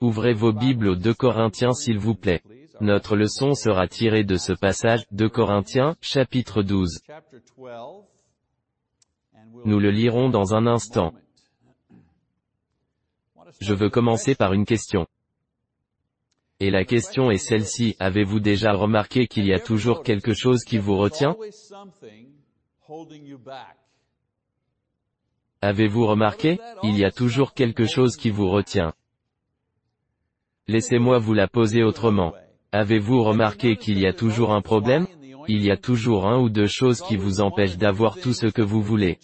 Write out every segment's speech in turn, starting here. Ouvrez vos Bibles aux 2 Corinthiens s'il vous plaît. Notre leçon sera tirée de ce passage, 2 Corinthiens, chapitre 12. Nous le lirons dans un instant. Je veux commencer par une question. Et la question est celle-ci, avez-vous déjà remarqué qu'il y a toujours quelque chose qui vous retient? Avez-vous remarqué? Il y a toujours quelque chose qui vous retient. Laissez-moi vous la poser autrement. Avez-vous remarqué qu'il y a toujours un problème? Il y a toujours un ou deux choses qui vous empêchent d'avoir tout ce que vous voulez,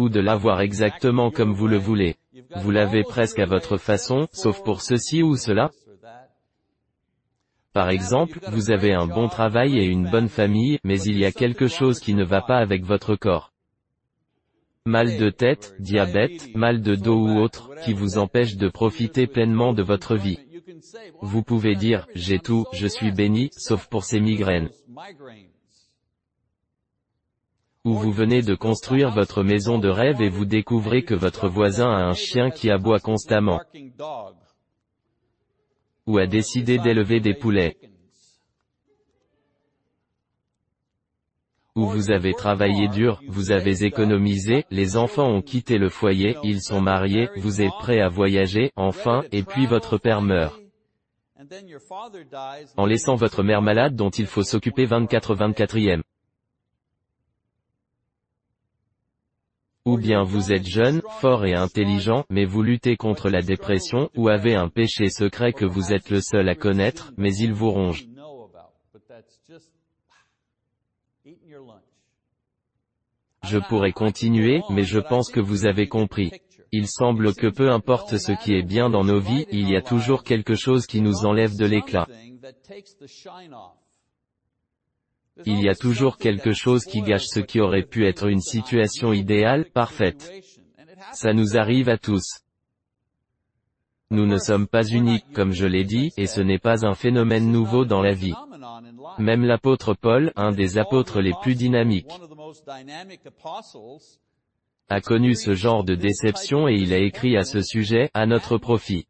ou de l'avoir exactement comme vous le voulez. Vous l'avez presque à votre façon, sauf pour ceci ou cela. Par exemple, vous avez un bon travail et une bonne famille, mais il y a quelque chose qui ne va pas avec votre corps. Mal de tête, diabète, mal de dos ou autre, qui vous empêche de profiter pleinement de votre vie. Vous pouvez dire, j'ai tout, je suis béni, sauf pour ces migraines. Ou vous venez de construire votre maison de rêve et vous découvrez que votre voisin a un chien qui aboie constamment, ou a décidé d'élever des poulets. Où vous avez travaillé dur, vous avez économisé, les enfants ont quitté le foyer, ils sont mariés, vous êtes prêt à voyager, enfin, et puis votre père meurt, en laissant votre mère malade dont il faut s'occuper 24/24e. Ou bien vous êtes jeune, fort et intelligent, mais vous luttez contre la dépression, ou avez un péché secret que vous êtes le seul à connaître, mais il vous ronge. Je pourrais continuer, mais je pense que vous avez compris. Il semble que peu importe ce qui est bien dans nos vies, il y a toujours quelque chose qui nous enlève de l'éclat. Il y a toujours quelque chose qui gâche ce qui aurait pu être une situation idéale, parfaite. Ça nous arrive à tous. Nous ne sommes pas uniques, comme je l'ai dit, et ce n'est pas un phénomène nouveau dans la vie. Même l'apôtre Paul, un des apôtres les plus dynamiques, a connu ce genre de déception et il a écrit à ce sujet, à notre profit.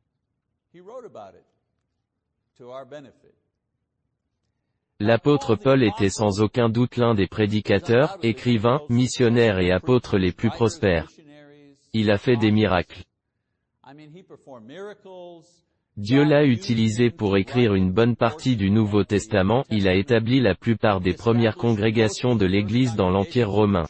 L'apôtre Paul était sans aucun doute l'un des prédicateurs, écrivains, missionnaires et apôtres les plus prospères. Il a fait des miracles. Dieu l'a utilisé pour écrire une bonne partie du Nouveau Testament, il a établi la plupart des premières congrégations de l'Église dans l'Empire romain.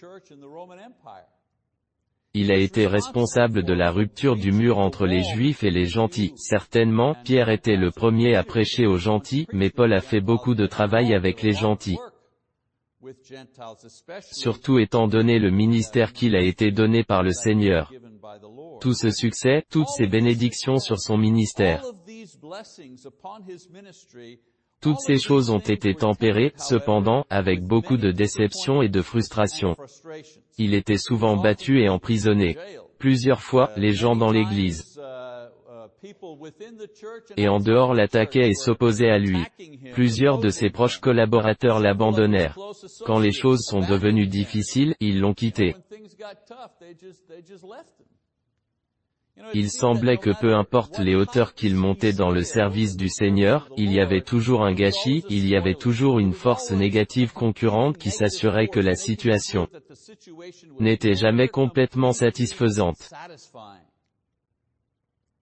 Il a été responsable de la rupture du mur entre les Juifs et les gentils. Certainement, Pierre était le premier à prêcher aux gentils, mais Paul a fait beaucoup de travail avec les gentils, surtout étant donné le ministère qu'il a été donné par le Seigneur. Tout ce succès, toutes ces bénédictions sur son ministère, toutes ces choses ont été tempérées, cependant, avec beaucoup de déception et de frustration. Il était souvent battu et emprisonné. Plusieurs fois, les gens dans l'Église et en dehors l'attaquaient et s'opposaient à lui. Plusieurs de ses proches collaborateurs l'abandonnèrent. Quand les choses sont devenues difficiles, ils l'ont quitté. Il semblait que peu importe les hauteurs qu'il montait dans le service du Seigneur, il y avait toujours un gâchis, il y avait toujours une force négative concurrente qui s'assurait que la situation n'était jamais complètement satisfaisante.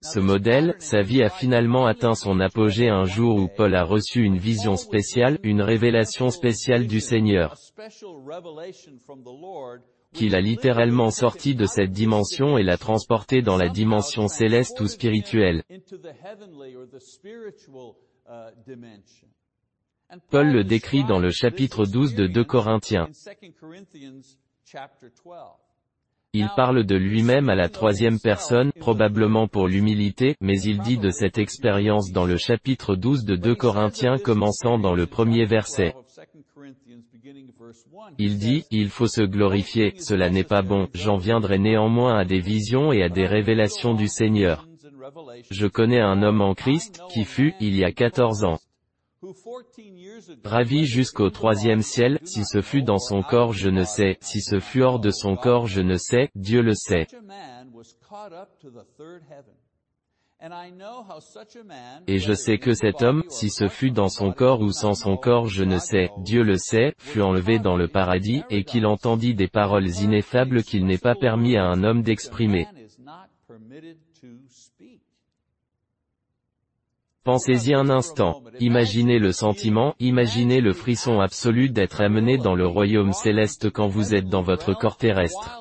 Ce modèle, sa vie a finalement atteint son apogée un jour où Paul a reçu une vision spéciale, une révélation spéciale du Seigneur, qu'il a littéralement sorti de cette dimension et l'a transporté dans la dimension céleste ou spirituelle. Paul le décrit dans le chapitre 12 de 2 Corinthiens. Il parle de lui-même à la troisième personne, probablement pour l'humilité, mais il dit de cette expérience dans le chapitre 12 de 2 Corinthiens commençant dans le premier verset. Il dit, il faut se glorifier, cela n'est pas bon, j'en viendrai néanmoins à des visions et à des révélations du Seigneur. Je connais un homme en Christ, qui fut, il y a 14 ans, ravi jusqu'au 3e ciel, si ce fut dans son corps je ne sais, si ce fut hors de son corps je ne sais, Dieu le sait. Et je sais que cet homme, si ce fut dans son corps ou sans son corps je ne sais, Dieu le sait, fut enlevé dans le paradis, et qu'il entendit des paroles ineffables qu'il n'est pas permis à un homme d'exprimer. Pensez-y un instant. Imaginez le sentiment, imaginez le frisson absolu d'être amené dans le royaume céleste quand vous êtes dans votre corps terrestre.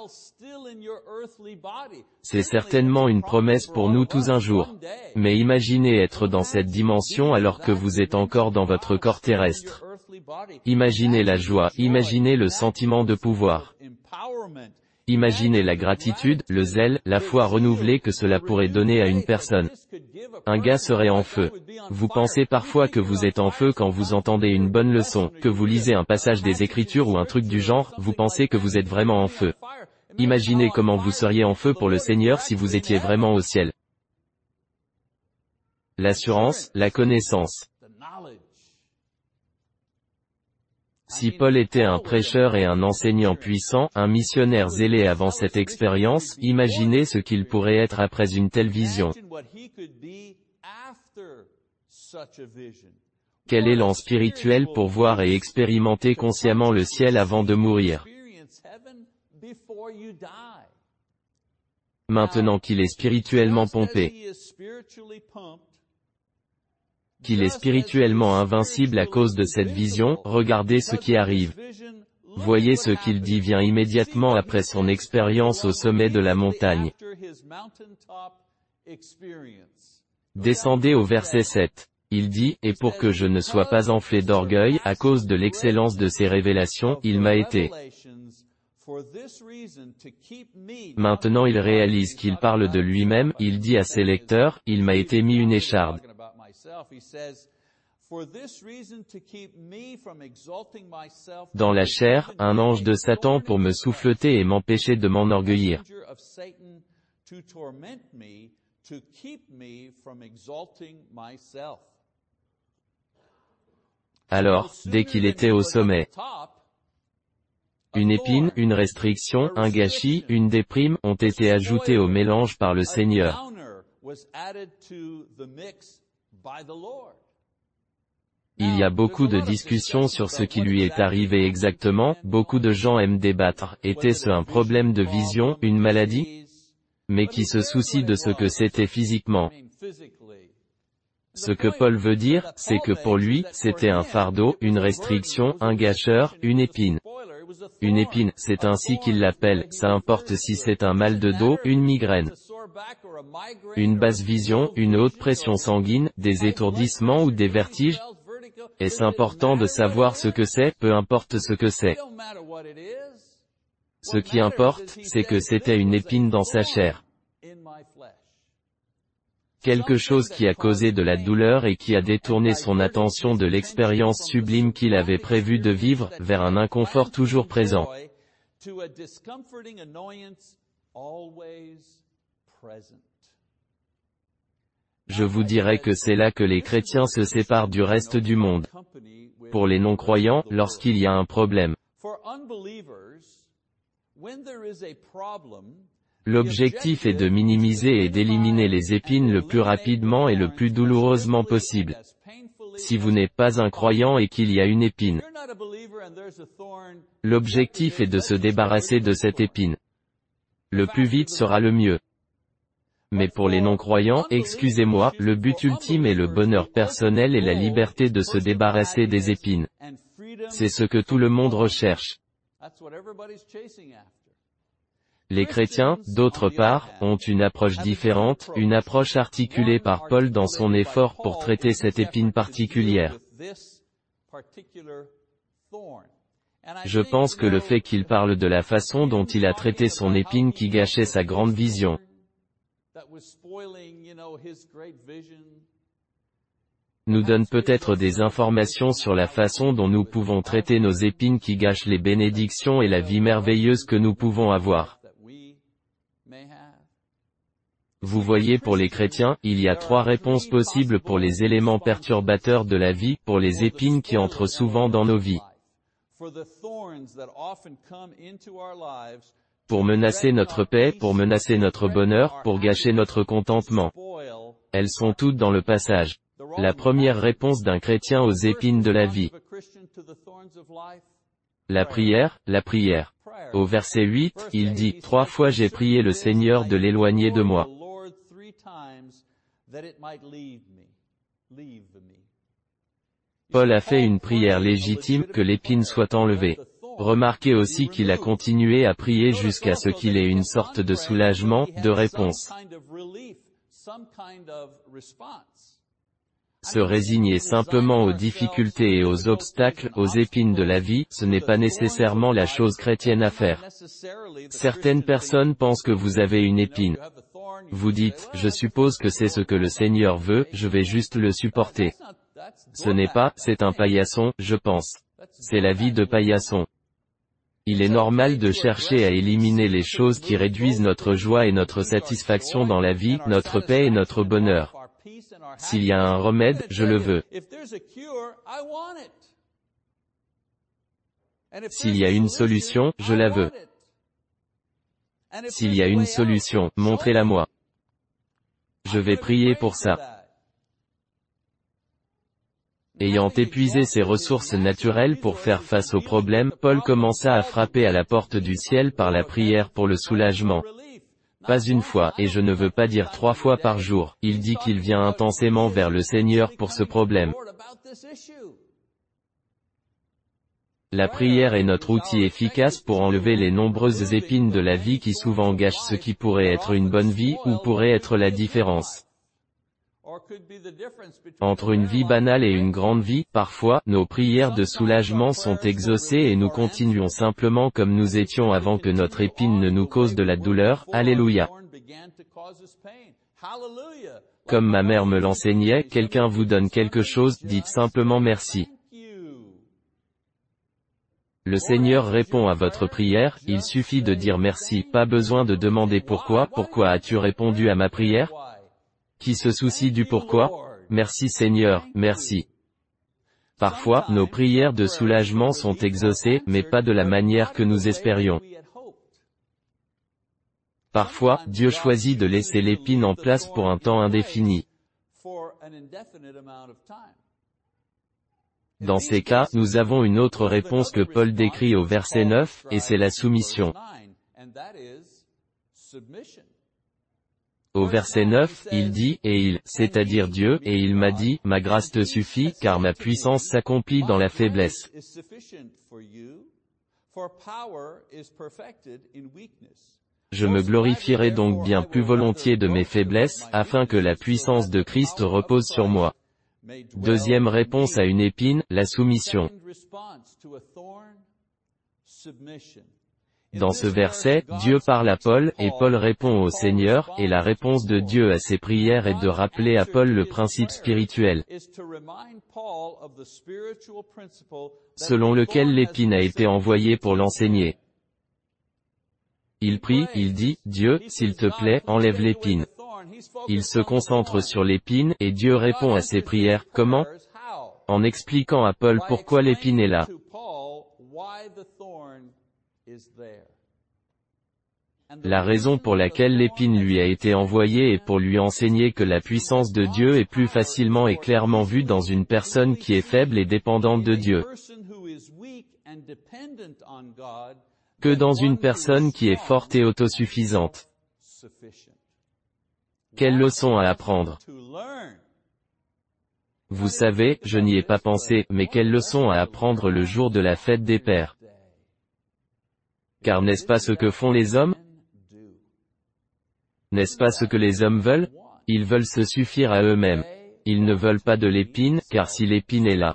C'est certainement une promesse pour nous tous un jour. Mais imaginez être dans cette dimension alors que vous êtes encore dans votre corps terrestre. Imaginez la joie, imaginez le sentiment de pouvoir. Imaginez la gratitude, le zèle, la foi renouvelée que cela pourrait donner à une personne. Un gars serait en feu. Vous pensez parfois que vous êtes en feu quand vous entendez une bonne leçon, que vous lisez un passage des Écritures ou un truc du genre, vous pensez que vous êtes vraiment en feu. Imaginez comment vous seriez en feu pour le Seigneur si vous étiez vraiment au ciel. L'assurance, la connaissance. Si Paul était un prêcheur et un enseignant puissant, un missionnaire zélé avant cette expérience, imaginez ce qu'il pourrait être après une telle vision. Quel élan spirituel pour voir et expérimenter consciemment le ciel avant de mourir. Maintenant qu'il est spirituellement pompé, qu'il est spirituellement invincible à cause de cette vision, regardez ce qui arrive. Voyez ce qu'il dit vient immédiatement après son expérience au sommet de la montagne. Descendez au verset 7. Il dit, « Et pour que je ne sois pas enflé d'orgueil, à cause de l'excellence de ces révélations, il m'a été. » Maintenant il réalise qu'il parle de lui-même, il dit à ses lecteurs, « Il m'a été mis une écharde. » Dans la chair, un ange de Satan pour me souffleter et m'empêcher de m'enorgueillir. Alors, dès qu'il était au sommet, une épine, une restriction, un gâchis, une déprime, ont été ajoutées au mélange par le Seigneur. Il y a beaucoup de discussions sur ce qui lui est arrivé exactement, beaucoup de gens aiment débattre, était-ce un problème de vision, une maladie? Mais qui se soucie de ce que c'était physiquement? Ce que Paul veut dire, c'est que pour lui, c'était un fardeau, une restriction, un gâcheur, une épine. Une épine, c'est ainsi qu'il l'appelle, ça importe si c'est un mal de dos, une migraine, une basse vision, une haute pression sanguine, des étourdissements ou des vertiges. Est-ce important de savoir ce que c'est? Peu importe ce que c'est. Ce qui importe, c'est que c'était une épine dans sa chair. Quelque chose qui a causé de la douleur et qui a détourné son attention de l'expérience sublime qu'il avait prévu de vivre, vers un inconfort toujours présent. Je vous dirais que c'est là que les chrétiens se séparent du reste du monde. Pour les non-croyants, lorsqu'il y a un problème, l'objectif est de minimiser et d'éliminer les épines le plus rapidement et le plus douloureusement possible. Si vous n'êtes pas un croyant et qu'il y a une épine, l'objectif est de se débarrasser de cette épine. Le plus vite sera le mieux. Mais pour les non-croyants, excusez-moi, le but ultime est le bonheur personnel et la liberté de se débarrasser des épines. C'est ce que tout le monde recherche. Les chrétiens, d'autre part, ont une approche différente, une approche articulée par Paul dans son effort pour traiter cette épine particulière. Je pense que le fait qu'il parle de la façon dont il a traité son épine qui gâchait sa grande vision, nous donne peut-être des informations sur la façon dont nous pouvons traiter nos épines qui gâchent les bénédictions et la vie merveilleuse que nous pouvons avoir. Vous voyez, pour les chrétiens, il y a trois réponses possibles pour les éléments perturbateurs de la vie, pour les épines qui entrent souvent dans nos vies, pour menacer notre paix, pour menacer notre bonheur, pour gâcher notre contentement. Elles sont toutes dans le passage. La première réponse d'un chrétien aux épines de la vie. La prière. Au verset 8, il dit, « 3 fois j'ai prié le Seigneur de l'éloigner de moi. » Paul a fait une prière légitime, que l'épine soit enlevée. Remarquez aussi qu'il a continué à prier jusqu'à ce qu'il ait une sorte de soulagement, de réponse. Se résigner simplement aux difficultés et aux obstacles, aux épines de la vie, ce n'est pas nécessairement la chose chrétienne à faire. Certaines personnes pensent que vous avez une épine. Vous dites, je suppose que c'est ce que le Seigneur veut, je vais juste le supporter. Ce n'est pas, c'est un paillasson, je pense. C'est la vie de paillasson. Il est normal de chercher à éliminer les choses qui réduisent notre joie et notre satisfaction dans la vie, notre paix et notre bonheur. S'il y a un remède, je le veux. S'il y a une solution, je la veux. S'il y a une solution, montrez-la-moi. Je vais prier pour ça. Ayant épuisé ses ressources naturelles pour faire face aux problèmes, Paul commença à frapper à la porte du ciel par la prière pour le soulagement. Pas une fois, et je ne veux pas dire 3 fois par jour, il dit qu'il vient intensément vers le Seigneur pour ce problème. La prière est notre outil efficace pour enlever les nombreuses épines de la vie qui souvent gâchent ce qui pourrait être une bonne vie, ou pourrait être la différence entre une vie banale et une grande vie. Parfois, nos prières de soulagement sont exaucées et nous continuons simplement comme nous étions avant que notre épine ne nous cause de la douleur. Alléluia. Comme ma mère me l'enseignait, quelqu'un vous donne quelque chose, dites simplement merci. Le Seigneur répond à votre prière, il suffit de dire merci, pas besoin de demander pourquoi. Pourquoi as-tu répondu à ma prière? Qui se soucie du pourquoi? Merci Seigneur, merci. Parfois, nos prières de soulagement sont exaucées, mais pas de la manière que nous espérions. Parfois, Dieu choisit de laisser l'épine en place pour un temps indéfini. Dans ces cas, nous avons une autre réponse que Paul décrit au verset 9, et c'est la soumission. Au verset 9, il dit, et il, c'est-à-dire Dieu, et il m'a dit, ma grâce te suffit, car ma puissance s'accomplit dans la faiblesse. Je me glorifierai donc bien plus volontiers de mes faiblesses, afin que la puissance de Christ repose sur moi. Deuxième réponse à une épine, la soumission. Dans ce verset, Dieu parle à Paul, et Paul répond au Seigneur, et la réponse de Dieu à ses prières est de rappeler à Paul le principe spirituel, selon lequel l'épine a été envoyée pour l'enseigner. Il prie, il dit, Dieu, s'il te plaît, enlève l'épine. Il se concentre sur l'épine, et Dieu répond à ses prières, comment? En expliquant à Paul pourquoi l'épine est là. La raison pour laquelle l'épine lui a été envoyée est pour lui enseigner que la puissance de Dieu est plus facilement et clairement vue dans une personne qui est faible et dépendante de Dieu, que dans une personne qui est forte et autosuffisante. Quelle leçon à apprendre? Vous savez, je n'y ai pas pensé, mais quelle leçon à apprendre le jour de la fête des pères? Car n'est-ce pas ce que font les hommes? N'est-ce pas ce que les hommes veulent? Ils veulent se suffire à eux-mêmes. Ils ne veulent pas de l'épine, car si l'épine est là,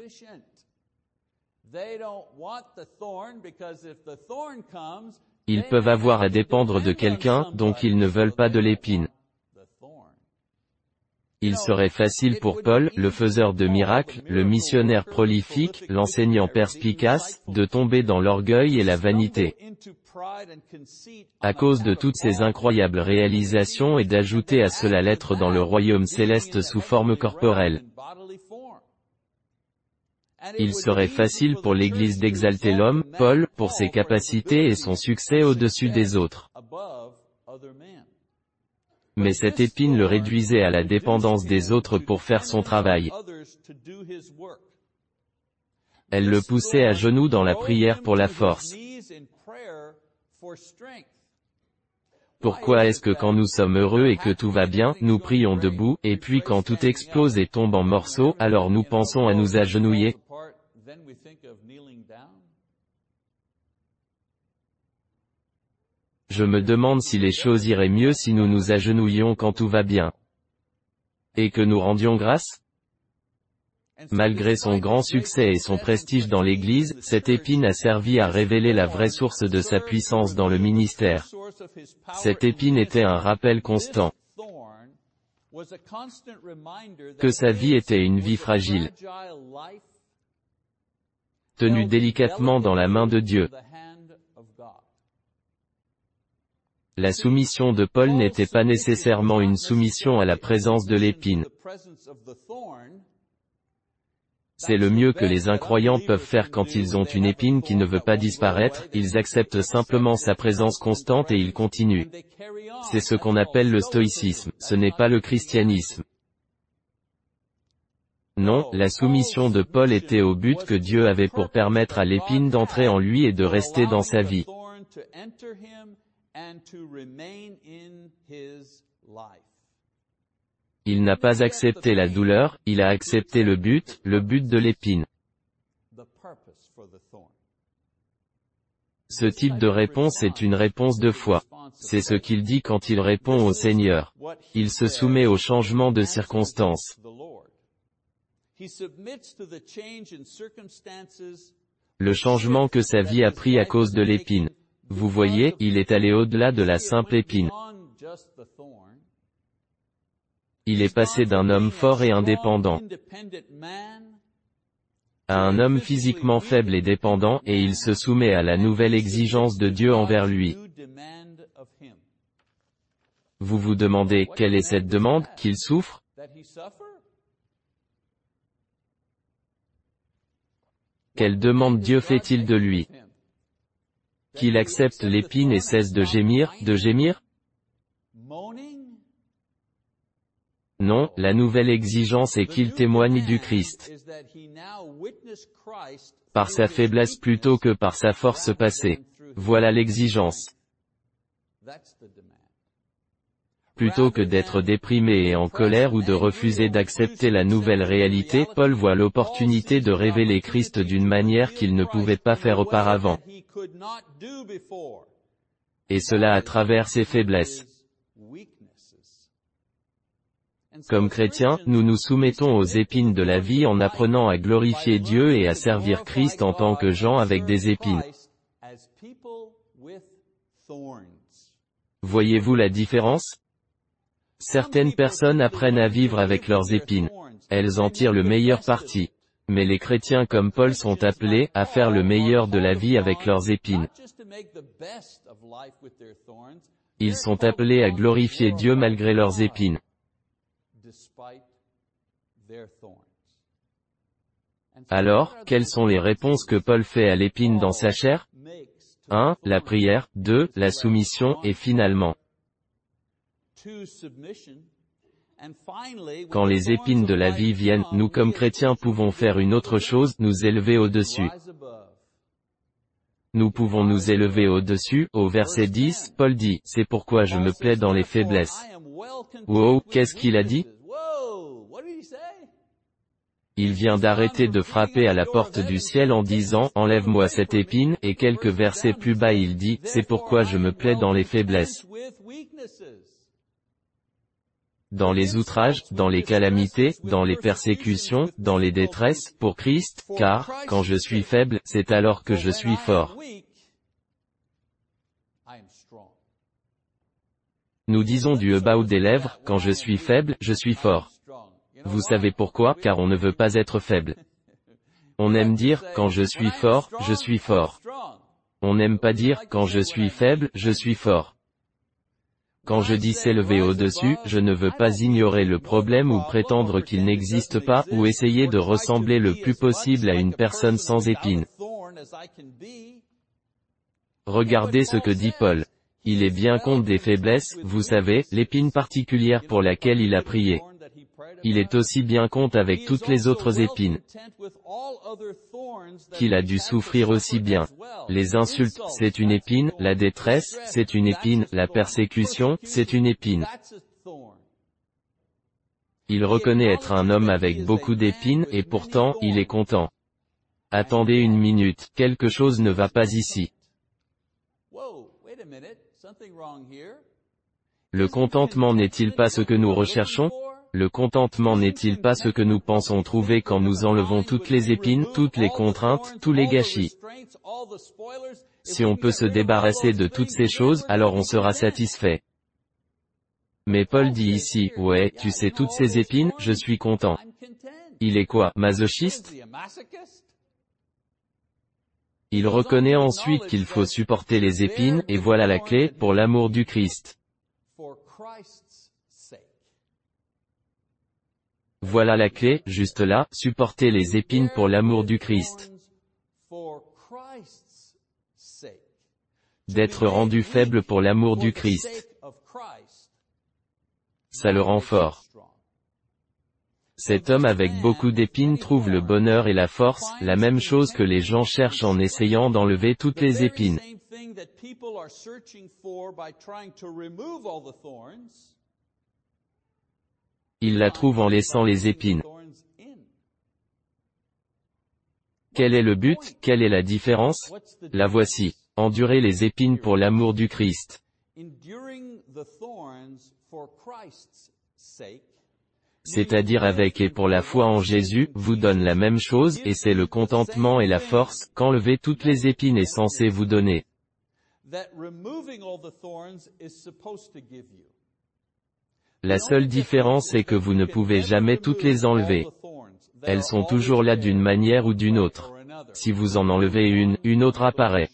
ils peuvent avoir à dépendre de quelqu'un, donc ils ne veulent pas de l'épine. Il serait facile pour Paul, le faiseur de miracles, le missionnaire prolifique, l'enseignant perspicace, de tomber dans l'orgueil et la vanité, à cause de toutes ces incroyables réalisations, et d'ajouter à cela l'être dans le royaume céleste sous forme corporelle. Il serait facile pour l'Église d'exalter l'homme, Paul, pour ses capacités et son succès au-dessus des autres. Mais cette épine le réduisait à la dépendance des autres pour faire son travail. Elle le poussait à genoux dans la prière pour la force. Pourquoi est-ce que quand nous sommes heureux et que tout va bien, nous prions debout, et puis quand tout explose et tombe en morceaux, alors nous pensons à nous agenouiller? Je me demande si les choses iraient mieux si nous nous agenouillions quand tout va bien. Et que nous rendions grâce? Malgré son grand succès et son prestige dans l'Église, cette épine a servi à révéler la vraie source de sa puissance dans le ministère. Cette épine était un rappel constant que sa vie était une vie fragile, tenue délicatement dans la main de Dieu. La soumission de Paul n'était pas nécessairement une soumission à la présence de l'épine. C'est le mieux que les incroyants peuvent faire quand ils ont une épine qui ne veut pas disparaître, ils acceptent simplement sa présence constante et ils continuent. C'est ce qu'on appelle le stoïcisme, ce n'est pas le christianisme. Non, la soumission de Paul était au but que Dieu avait pour permettre à l'épine d'entrer en lui et de rester dans sa vie. Il n'a pas accepté la douleur, il a accepté le but de l'épine. Ce type de réponse est une réponse de foi. C'est ce qu'il dit quand il répond au Seigneur. Il se soumet au changement de circonstances. Le changement que sa vie a pris à cause de l'épine. Vous voyez, il est allé au-delà de la simple épine. Il est passé d'un homme fort et indépendant à un homme physiquement faible et dépendant, et il se soumet à la nouvelle exigence de Dieu envers lui. Vous vous demandez, quelle est cette demande, qu'il souffre? Quelle demande Dieu fait-il de lui? Qu'il accepte l'épine et cesse de gémir, Non, la nouvelle exigence est qu'il témoigne du Christ par sa faiblesse plutôt que par sa force passée. Voilà l'exigence. Plutôt que d'être déprimé et en colère ou de refuser d'accepter la nouvelle réalité, Paul voit l'opportunité de révéler Christ d'une manière qu'il ne pouvait pas faire auparavant. Et cela à travers ses faiblesses. Comme chrétiens, nous nous soumettons aux épines de la vie en apprenant à glorifier Dieu et à servir Christ en tant que gens avec des épines. Voyez-vous la différence ? Certaines personnes apprennent à vivre avec leurs épines. Elles en tirent le meilleur parti. Mais les chrétiens comme Paul sont appelés à faire le meilleur de la vie avec leurs épines. Ils sont appelés à glorifier Dieu malgré leurs épines. Alors, quelles sont les réponses que Paul fait à l'épine dans sa chair? 1. La prière. 2. La soumission. Et finalement, quand les épines de la vie viennent, nous comme chrétiens pouvons faire une autre chose, nous élever au-dessus. Nous pouvons nous élever au-dessus. Au verset 10, Paul dit, c'est pourquoi je me plais dans les faiblesses. Wow, qu'est-ce qu'il a dit? Il vient d'arrêter de frapper à la porte du ciel en disant, enlève-moi cette épine, et quelques versets plus bas il dit, c'est pourquoi je me plais dans les faiblesses. Dans les outrages, dans les calamités, dans les persécutions, dans les détresses, pour Christ, car, quand je suis faible, c'est alors que je suis fort. Nous disons du haut des lèvres, quand je suis faible, je suis fort. Vous savez pourquoi? Car on ne veut pas être faible. On aime dire, quand je suis fort, je suis fort. On n'aime pas dire, quand je suis faible, je suis fort. Quand je dis s'élever au-dessus, je ne veux pas ignorer le problème ou prétendre qu'il n'existe pas, ou essayer de ressembler le plus possible à une personne sans épines. Regardez ce que dit Paul. Il est bien compte des faiblesses, vous savez, l'épine particulière pour laquelle il a prié. Il est aussi bien compte avec toutes les autres épines qu'il a dû souffrir aussi bien. Les insultes, c'est une épine, la détresse, c'est une épine, la persécution, c'est une épine. Il reconnaît être un homme avec beaucoup d'épines, et pourtant, il est content. Attendez une minute, quelque chose ne va pas ici. Le contentement n'est-il pas ce que nous recherchons? Le contentement n'est-il pas ce que nous pensons trouver quand nous enlevons toutes les épines, toutes les contraintes, tous les gâchis? Si on peut se débarrasser de toutes ces choses, alors on sera satisfait. Mais Paul dit ici, « Ouais, tu sais toutes ces épines, je suis content. » Il est quoi, masochiste? Il reconnaît ensuite qu'il faut supporter les épines, et voilà la clé, pour l'amour du Christ. Voilà la clé, juste là, supporter les épines pour l'amour du Christ. D'être rendu faible pour l'amour du Christ. Ça le rend fort. Cet homme avec beaucoup d'épines trouve le bonheur et la force, la même chose que les gens cherchent en essayant d'enlever toutes les épines. Il la trouve en laissant les épines. Quel est le but? Quelle est la différence? La voici. Endurer les épines pour l'amour du Christ. C'est-à-dire avec et pour la foi en Jésus, vous donne la même chose, et c'est le contentement et la force, qu'enlever toutes les épines est censé vous donner. La seule différence est que vous ne pouvez jamais toutes les enlever. Elles sont toujours là d'une manière ou d'une autre. Si vous en enlevez une autre apparaît.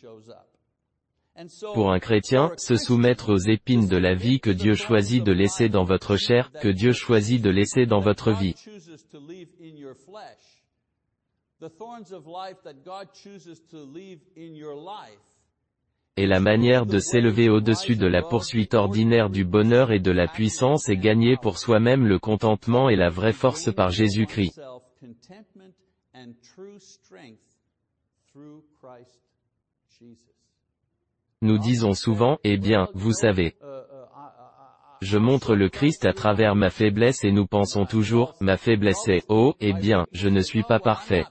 Pour un chrétien, se soumettre aux épines de la vie que Dieu choisit de laisser dans votre chair, que Dieu choisit de laisser dans votre vie. Et la manière de s'élever au-dessus de la poursuite ordinaire du bonheur et de la puissance est gagner pour soi-même le contentement et la vraie force par Jésus-Christ. Nous disons souvent, eh bien, vous savez, je montre le Christ à travers ma faiblesse et nous pensons toujours, ma faiblesse est, oh, eh bien, je ne suis pas parfait.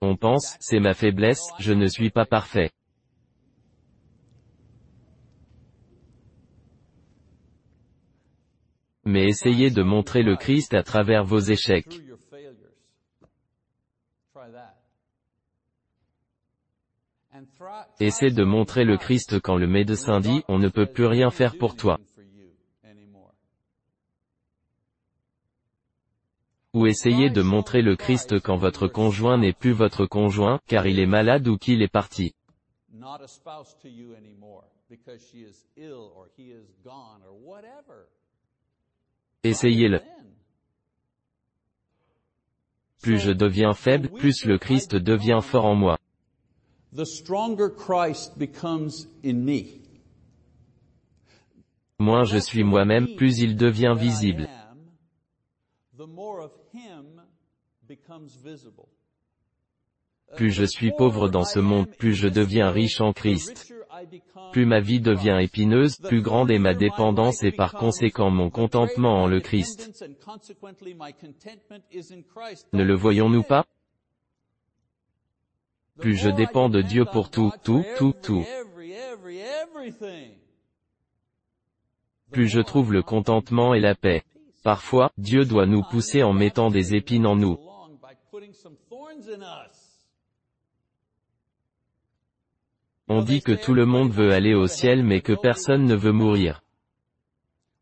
On pense, c'est ma faiblesse, je ne suis pas parfait. Mais essayez de montrer le Christ à travers vos échecs. Essayez de montrer le Christ quand le médecin dit, on ne peut plus rien faire pour toi. Ou essayez de montrer le Christ quand votre conjoint n'est plus votre conjoint, car il est malade ou qu'il est parti. Essayez-le. Plus je deviens faible, plus le Christ devient fort en moi. Moins je suis moi-même, plus il devient visible. Plus je suis pauvre dans ce monde, plus je deviens riche en Christ. Plus ma vie devient épineuse, plus grande est ma dépendance et par conséquent mon contentement en le Christ. Ne le voyons-nous pas? Plus je dépends de Dieu pour tout, plus je trouve le contentement et la paix. Parfois, Dieu doit nous pousser en mettant des épines en nous. On dit que tout le monde veut aller au ciel mais que personne ne veut mourir.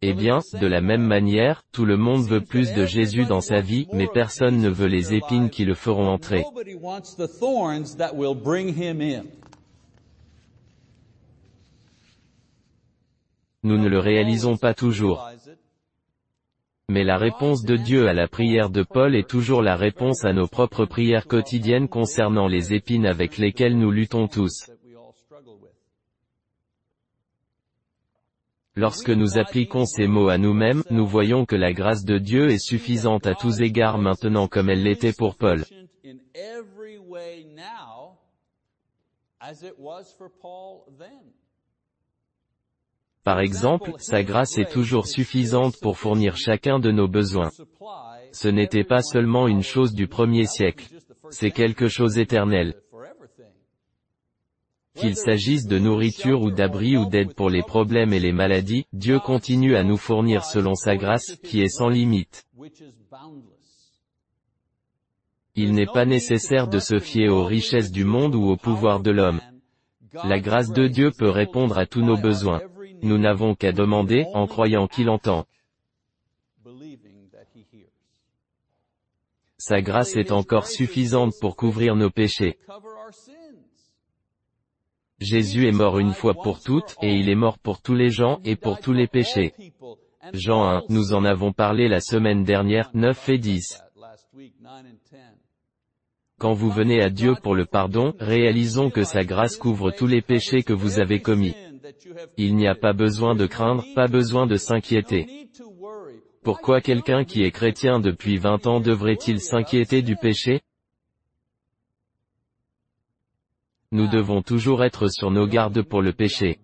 Eh bien, de la même manière, tout le monde veut plus de Jésus dans sa vie, mais personne ne veut les épines qui le feront entrer. Nous ne le réalisons pas toujours. Mais la réponse de Dieu à la prière de Paul est toujours la réponse à nos propres prières quotidiennes concernant les épines avec lesquelles nous luttons tous. Lorsque nous appliquons ces mots à nous-mêmes, nous voyons que la grâce de Dieu est suffisante à tous égards maintenant comme elle l'était pour Paul. Par exemple, sa grâce est toujours suffisante pour fournir chacun de nos besoins. Ce n'était pas seulement une chose du premier siècle. C'est quelque chose d'éternel. Qu'il s'agisse de nourriture ou d'abri ou d'aide pour les problèmes et les maladies, Dieu continue à nous fournir selon sa grâce, qui est sans limite. Il n'est pas nécessaire de se fier aux richesses du monde ou au pouvoir de l'homme. La grâce de Dieu peut répondre à tous nos besoins. Nous n'avons qu'à demander, en croyant qu'il entend. Sa grâce est encore suffisante pour couvrir nos péchés. Jésus est mort une fois pour toutes, et il est mort pour tous les gens, et pour tous les péchés. Jean 1, nous en avons parlé la semaine dernière, 9 et 10. Quand vous venez à Dieu pour le pardon, réalisons que sa grâce couvre tous les péchés que vous avez commis. Il n'y a pas besoin de craindre, pas besoin de s'inquiéter. Pourquoi quelqu'un qui est chrétien depuis 20 ans devrait-il s'inquiéter du péché? Nous devons toujours être sur nos gardes pour le péché.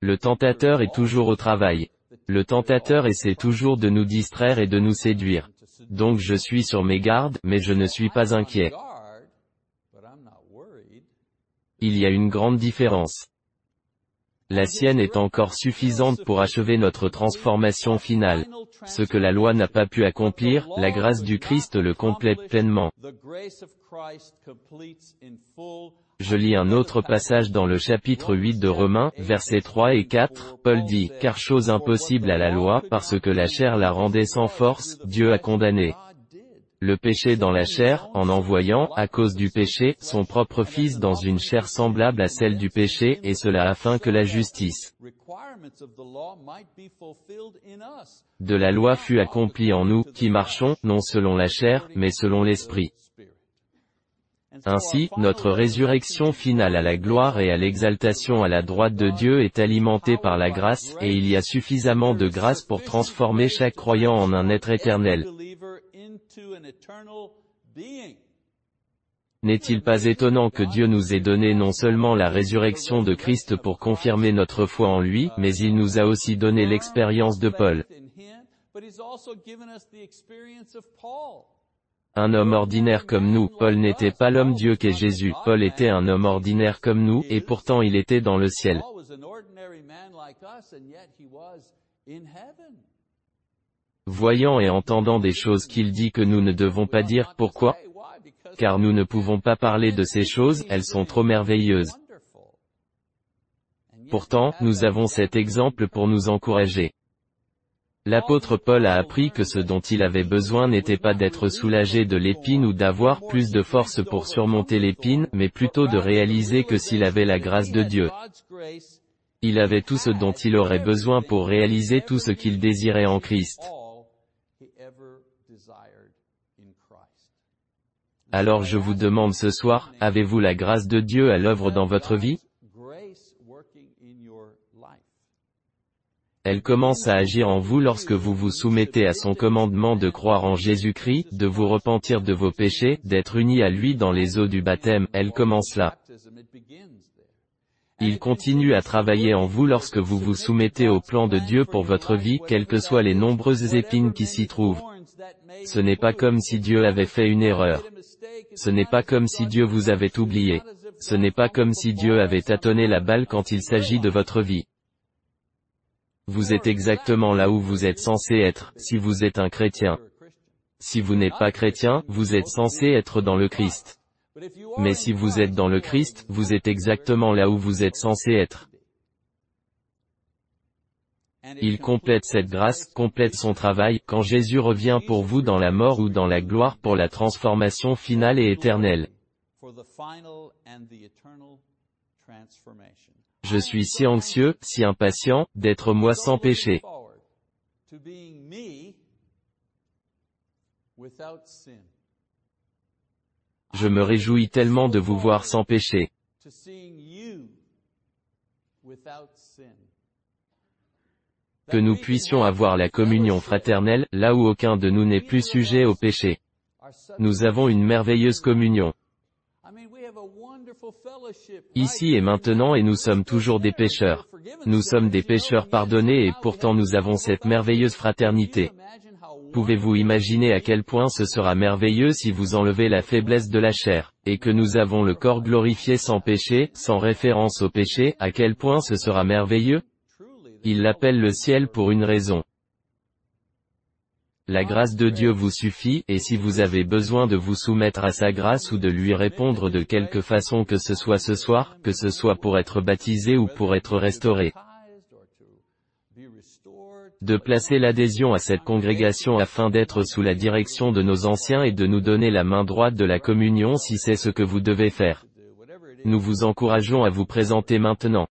Le tentateur est toujours au travail. Le tentateur essaie toujours de nous distraire et de nous séduire. Donc je suis sur mes gardes, mais je ne suis pas inquiet. Il y a une grande différence. La sienne est encore suffisante pour achever notre transformation finale. Ce que la loi n'a pas pu accomplir, la grâce du Christ le complète pleinement. Je lis un autre passage dans le chapitre 8 de Romains, versets 3 et 4, Paul dit, « Car chose impossible à la loi, parce que la chair la rendait sans force, Dieu a condamné. » Le péché dans la chair, en envoyant, à cause du péché, son propre Fils dans une chair semblable à celle du péché, et cela afin que la justice de la loi fût accomplie en nous, qui marchons, non selon la chair, mais selon l'Esprit. Ainsi, notre résurrection finale à la gloire et à l'exaltation à la droite de Dieu est alimentée par la grâce, et il y a suffisamment de grâce pour transformer chaque croyant en un être éternel. N'est-il pas étonnant que Dieu nous ait donné non seulement la résurrection de Christ pour confirmer notre foi en lui, mais il nous a aussi donné l'expérience de Paul. Un homme ordinaire comme nous, Paul n'était pas l'homme Dieu qu'est Jésus, Paul était un homme ordinaire comme nous, et pourtant il était dans le ciel. Voyant et entendant des choses qu'il dit que nous ne devons pas dire, pourquoi? Car nous ne pouvons pas parler de ces choses, elles sont trop merveilleuses. Pourtant, nous avons cet exemple pour nous encourager. L'apôtre Paul a appris que ce dont il avait besoin n'était pas d'être soulagé de l'épine ou d'avoir plus de force pour surmonter l'épine, mais plutôt de réaliser que s'il avait la grâce de Dieu, il avait tout ce dont il aurait besoin pour réaliser tout ce qu'il désirait en Christ. Alors je vous demande ce soir, avez-vous la grâce de Dieu à l'œuvre dans votre vie? Elle commence à agir en vous lorsque vous vous soumettez à son commandement de croire en Jésus-Christ, de vous repentir de vos péchés, d'être unis à lui dans les eaux du baptême, elle commence là. Il continue à travailler en vous lorsque vous vous soumettez au plan de Dieu pour votre vie, quelles que soient les nombreuses épines qui s'y trouvent. Ce n'est pas comme si Dieu avait fait une erreur. Ce n'est pas comme si Dieu vous avait oublié. Ce n'est pas comme si Dieu avait tâtonné la balle quand il s'agit de votre vie. Vous êtes exactement là où vous êtes censé être, si vous êtes un chrétien. Si vous n'êtes pas chrétien, vous êtes censé être dans le Christ. Mais si vous êtes dans le Christ, vous êtes exactement là où vous êtes censé être. Il complète cette grâce, complète son travail, quand Jésus revient pour vous dans la mort ou dans la gloire pour la transformation finale et éternelle. Je suis si anxieux, si impatient, d'être moi sans péché. Je me réjouis tellement de vous voir sans péché. Que nous puissions avoir la communion fraternelle, là où aucun de nous n'est plus sujet au péché. Nous avons une merveilleuse communion. Ici et maintenant, et nous sommes toujours des pécheurs. Nous sommes des pécheurs pardonnés et pourtant nous avons cette merveilleuse fraternité. Pouvez-vous imaginer à quel point ce sera merveilleux si vous enlevez la faiblesse de la chair, et que nous avons le corps glorifié sans péché, sans référence au péché, à quel point ce sera merveilleux? Il l'appelle le ciel pour une raison. La grâce de Dieu vous suffit, et si vous avez besoin de vous soumettre à sa grâce ou de lui répondre de quelque façon que ce soit ce soir, que ce soit pour être baptisé ou pour être restauré, de placer l'adhésion à cette congrégation afin d'être sous la direction de nos anciens et de nous donner la main droite de la communion si c'est ce que vous devez faire. Nous vous encourageons à vous présenter maintenant.